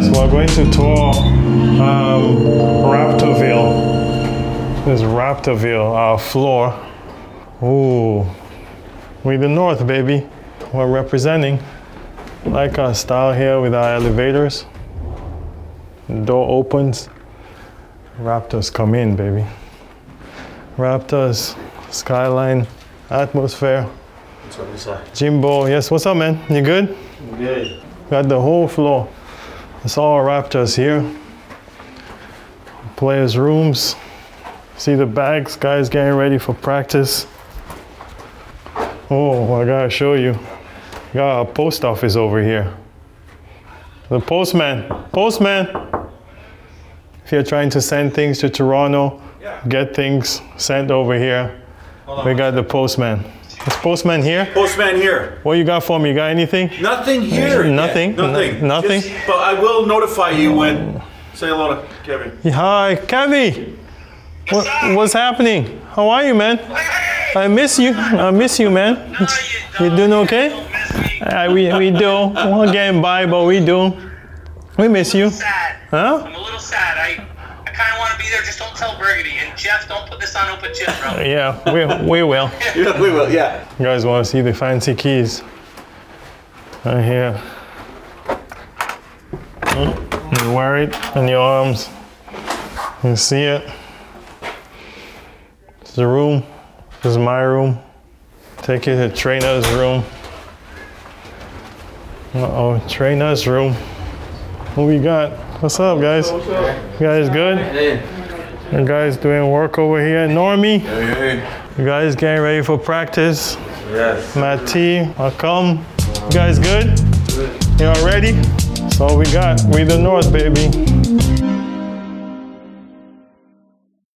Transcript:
Yes, we're going to tour Raptorville. This is Raptorville, our floor. Ooh, we the North, baby. We're representing. Like our style here with our elevators. Door opens. Raptors come in, baby. Raptors, skyline, atmosphere. What's up, inside? Jimbo, yes, what's up, man? You good? I'm good. Got the whole floor. It's all Raptors here. Players' rooms. See the bags, guys getting ready for practice. Oh, I gotta show you. Got a post office over here. The postman. Postman! If you're trying to send things to Toronto, yeah, get things sent over here. We got the postman. Is postman here? Postman here. What you got for me? You got anything? Nothing here. Nothing? Yeah, nothing. Nothing? Just, but I will notify you when... Say hello to Kevin. Hi, Kevin! What's happening? How are you, man? I miss you. I miss you, man. No, you doing okay? We do. We're getting by, but we do. We miss you. Sad. Huh? I'm a little sad. I kind of want to be there. Just don't tell Burgundy. And Jeff, don't put this on open gym, bro. Yeah, we will. Yeah, we will, yeah. You guys want to see the fancy keys? Right here. You wear it on your arms. You see it. It's the room. This is my room. Take you to trainer's room. Uh-oh, trainer's room. What we got? What's up, guys? What's up? You guys good? Hey. You guys doing work over here? Normie? Hey. You guys getting ready for practice? Yes. Matt T, I'll come. You guys good? Good. Y'all ready? That's all we got. We the North, baby.